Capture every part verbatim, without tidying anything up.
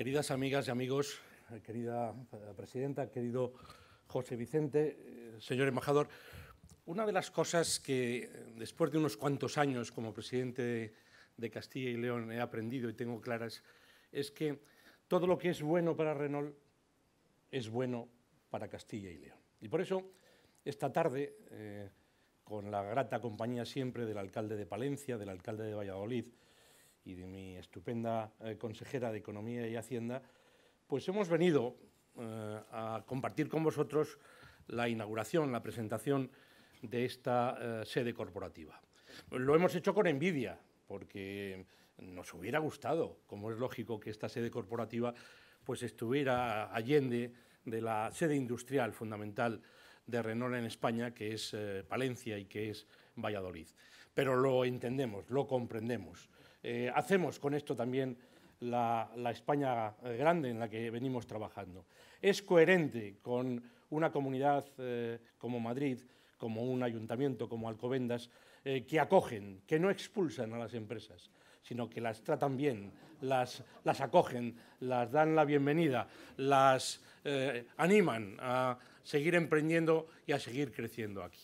Queridas amigas y amigos, querida presidenta, querido José Vicente, señor embajador, una de las cosas que después de unos cuantos años como presidente de Castilla y León he aprendido y tengo claras es que todo lo que es bueno para Renault es bueno para Castilla y León. Y por eso esta tarde, eh, con la grata compañía siempre del alcalde de Palencia, del alcalde de Valladolid y de mi estupenda eh, consejera de Economía y Hacienda, pues hemos venido eh, a compartir con vosotros la inauguración, la presentación de esta eh, sede corporativa. Lo hemos hecho con envidia, porque nos hubiera gustado, como es lógico, que esta sede corporativa pues estuviera allende de la sede industrial fundamental de Renault en España, que es eh, Palencia y que es Valladolid. Pero lo entendemos, lo comprendemos. Eh, hacemos con esto también la, la España grande en la que venimos trabajando. Es coherente con una comunidad eh, como Madrid, como un ayuntamiento, como Alcobendas, eh, que acogen, que no expulsan a las empresas, sino que las tratan bien, las, las acogen, las dan la bienvenida, las eh, animan a seguir emprendiendo y a seguir creciendo aquí.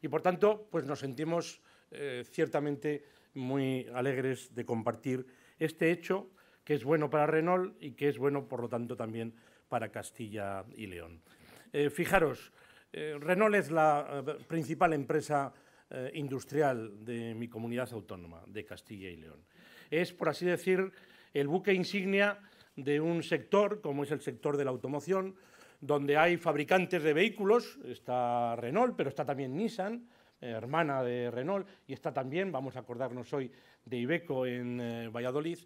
Y por tanto, pues nos sentimos eh, ciertamente muy alegres de compartir este hecho que es bueno para Renault y que es bueno, por lo tanto, también para Castilla y León. Eh, fijaros, eh, Renault es la eh, principal empresa eh, industrial de mi comunidad autónoma, de Castilla y León. Es, por así decir, el buque insignia de un sector, como es el sector de la automoción, donde hay fabricantes de vehículos, está Renault, pero está también Nissan, hermana de Renault, y está también, vamos a acordarnos hoy, de Iveco en eh, Valladolid,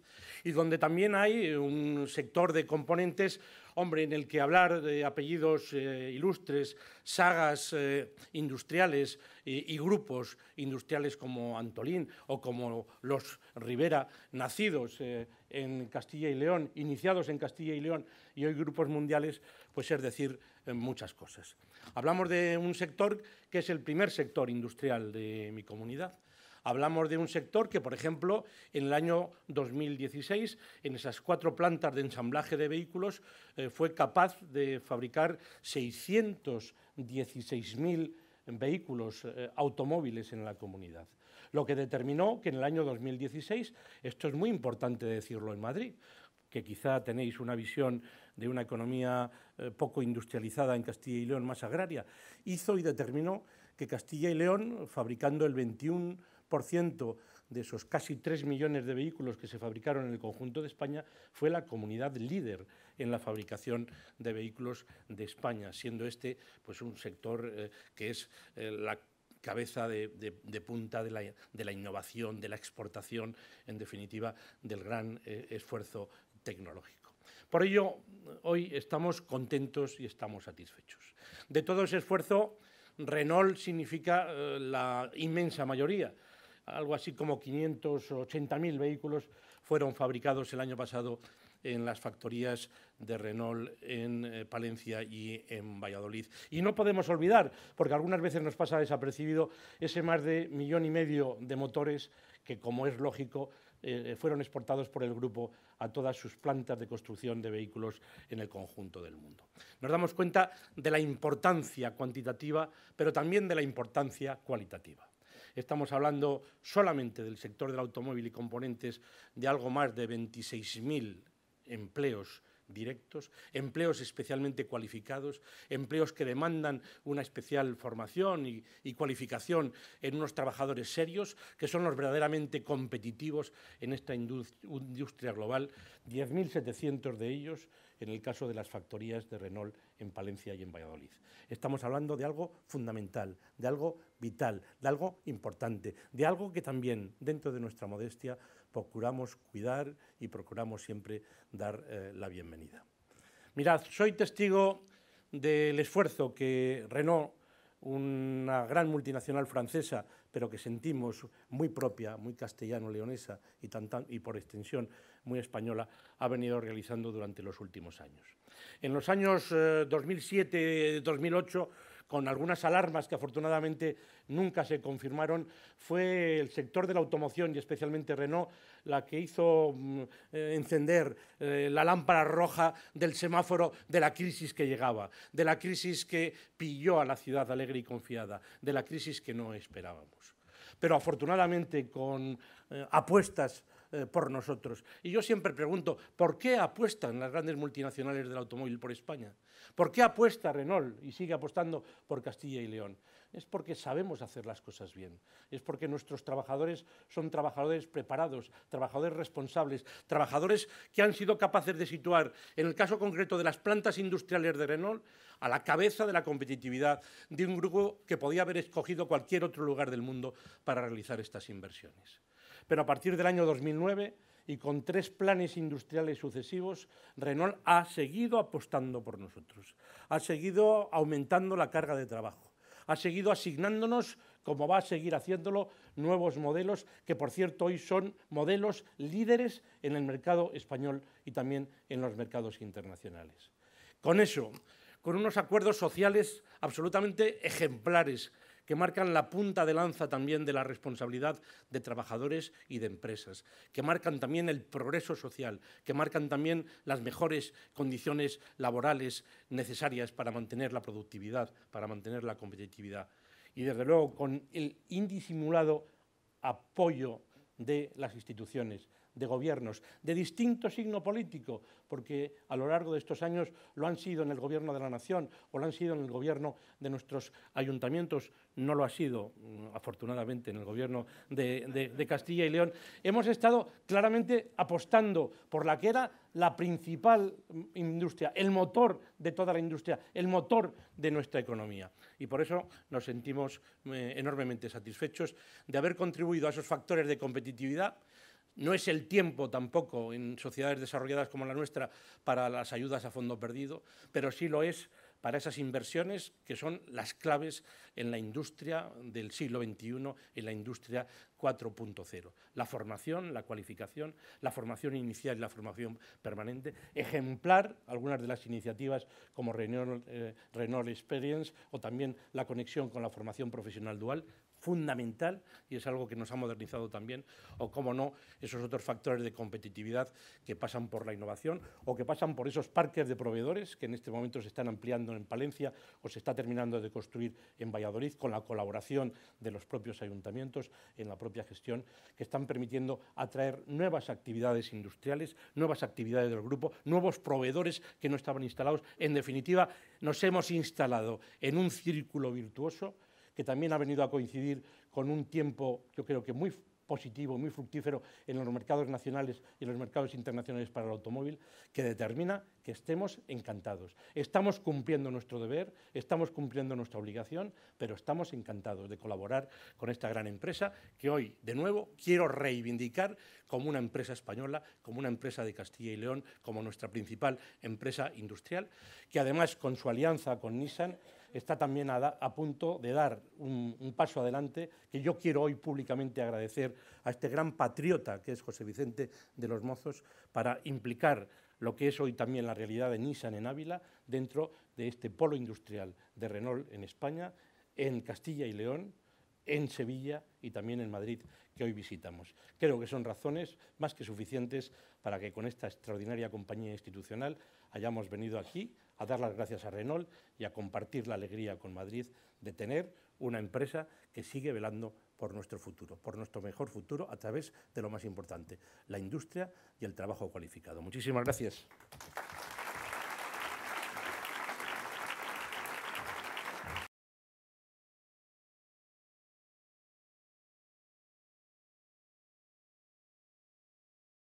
y donde también hay un sector de componentes, hombre, en el que hablar de apellidos eh, ilustres, sagas eh, industriales eh, y grupos industriales como Antolín o como los Rivera, nacidos eh, en Castilla y León, iniciados en Castilla y León, y hoy grupos mundiales, pues es decir, en muchas cosas. Hablamos de un sector que es el primer sector industrial de mi comunidad. Hablamos de un sector que, por ejemplo, en el año dos mil dieciséis, en esas cuatro plantas de ensamblaje de vehículos, eh, fue capaz de fabricar seiscientos dieciséis mil vehículos eh, automóviles en la comunidad. Lo que determinó que en el año dos mil dieciséis, esto es muy importante decirlo en Madrid, que quizá tenéis una visión de una economía eh, poco industrializada en Castilla y León, más agraria, hizo y determinó que Castilla y León, fabricando el veintiuno por ciento de esos casi tres millones de vehículos que se fabricaron en el conjunto de España, fue la comunidad líder en la fabricación de vehículos de España, siendo este pues, un sector eh, que es eh, la cabeza de, de, de punta de la, de la innovación, de la exportación, en definitiva, del gran eh, esfuerzo tecnológico. Por ello, hoy estamos contentos y estamos satisfechos. De todo ese esfuerzo, Renault significa eh, la inmensa mayoría. Algo así como quinientos ochenta mil vehículos fueron fabricados el año pasado en las factorías de Renault en eh, Palencia y en Valladolid. Y no podemos olvidar, porque algunas veces nos pasa desapercibido, ese más de millón y medio de motores que, como es lógico, eh, fueron exportados por el grupo a todas sus plantas de construcción de vehículos en el conjunto del mundo. Nos damos cuenta de la importancia cuantitativa, pero también de la importancia cualitativa. Estamos hablando solamente del sector del automóvil y componentes de algo más de veintiséis mil empleos directos, empleos especialmente cualificados, empleos que demandan una especial formación y, y cualificación en unos trabajadores serios, que son los verdaderamente competitivos en esta industria global, diez mil setecientos de ellos en el caso de las factorías de Renault en Palencia y en Valladolid. Estamos hablando de algo fundamental, de algo vital, de algo importante, de algo que también, dentro de nuestra modestia, procuramos cuidar y procuramos siempre dar eh, la bienvenida. Mirad, soy testigo del esfuerzo que Renault, una gran multinacional francesa, pero que sentimos muy propia, muy castellano-leonesa y, tan, tan, y por extensión muy española, ha venido realizando durante los últimos años. En los años eh, dos mil siete dos mil ocho, con algunas alarmas que afortunadamente nunca se confirmaron, fue el sector de la automoción y especialmente Renault la que hizo eh, encender eh, la lámpara roja del semáforo de la crisis que llegaba, de la crisis que pilló a la ciudad alegre y confiada, de la crisis que no esperábamos. Pero afortunadamente con eh, apuestas eh, por nosotros. Y yo siempre pregunto, ¿por qué apuestan las grandes multinacionales del automóvil por España? ¿Por qué apuesta Renault y sigue apostando por Castilla y León? Es porque sabemos hacer las cosas bien, es porque nuestros trabajadores son trabajadores preparados, trabajadores responsables, trabajadores que han sido capaces de situar, en el caso concreto de las plantas industriales de Renault, a la cabeza de la competitividad de un grupo que podía haber escogido cualquier otro lugar del mundo para realizar estas inversiones. Pero a partir del año dos mil nueve y con tres planes industriales sucesivos, Renault ha seguido apostando por nosotros, ha seguido aumentando la carga de trabajo, ha seguido asignándonos, como va a seguir haciéndolo, nuevos modelos que, por cierto, hoy son modelos líderes en el mercado español y también en los mercados internacionales. Con eso, con unos acuerdos sociales absolutamente ejemplares que marcan la punta de lanza también de la responsabilidad de trabajadores y de empresas, que marcan también el progreso social, que marcan también las mejores condiciones laborales necesarias para mantener la productividad, para mantener la competitividad. Y desde luego con el indisimulado apoyo de las instituciones, de gobiernos, de distinto signo político, porque a lo largo de estos años lo han sido en el gobierno de la nación o lo han sido en el gobierno de nuestros ayuntamientos, no lo ha sido, afortunadamente, en el gobierno de, de, de Castilla y León. Hemos estado claramente apostando por la que era la principal industria, el motor de toda la industria, el motor de nuestra economía. Y por eso nos sentimos eh, enormemente satisfechos de haber contribuido a esos factores de competitividad. No es el tiempo tampoco en sociedades desarrolladas como la nuestra para las ayudas a fondo perdido, pero sí lo es para esas inversiones que son las claves en la industria del siglo veintiuno, en la industria cuatro punto cero. La formación, la cualificación, la formación inicial y la formación permanente, ejemplar algunas de las iniciativas como Renault, eh, Renault Experience o también la conexión con la formación profesional dual, fundamental, y es algo que nos ha modernizado también, o cómo no, esos otros factores de competitividad que pasan por la innovación o que pasan por esos parques de proveedores que en este momento se están ampliando en Palencia o se está terminando de construir en Valladolid con la colaboración de los propios ayuntamientos en la propia gestión, que están permitiendo atraer nuevas actividades industriales, nuevas actividades del grupo, nuevos proveedores que no estaban instalados. En definitiva, nos hemos instalado en un círculo virtuoso que también ha venido a coincidir con un tiempo, yo creo que muy positivo, muy fructífero en los mercados nacionales y en los mercados internacionales para el automóvil, que determina que estemos encantados. Estamos cumpliendo nuestro deber, estamos cumpliendo nuestra obligación, pero estamos encantados de colaborar con esta gran empresa que hoy, de nuevo, quiero reivindicar como una empresa española, como una empresa de Castilla y León, como nuestra principal empresa industrial, que además con su alianza con Nissan está también a, da, a punto de dar un, un paso adelante que yo quiero hoy públicamente agradecer a este gran patriota que es José Vicente de los Mozos para implicar lo que es hoy también la realidad de Nissan en Ávila dentro de este polo industrial de Renault en España, en Castilla y León, en Sevilla y también en Madrid que hoy visitamos. Creo que son razones más que suficientes para que con esta extraordinaria compañía institucional hayamos venido aquí a dar las gracias a Renault y a compartir la alegría con Madrid de tener una empresa que sigue velando por nuestro futuro, por nuestro mejor futuro a través de lo más importante, la industria y el trabajo cualificado. Muchísimas gracias.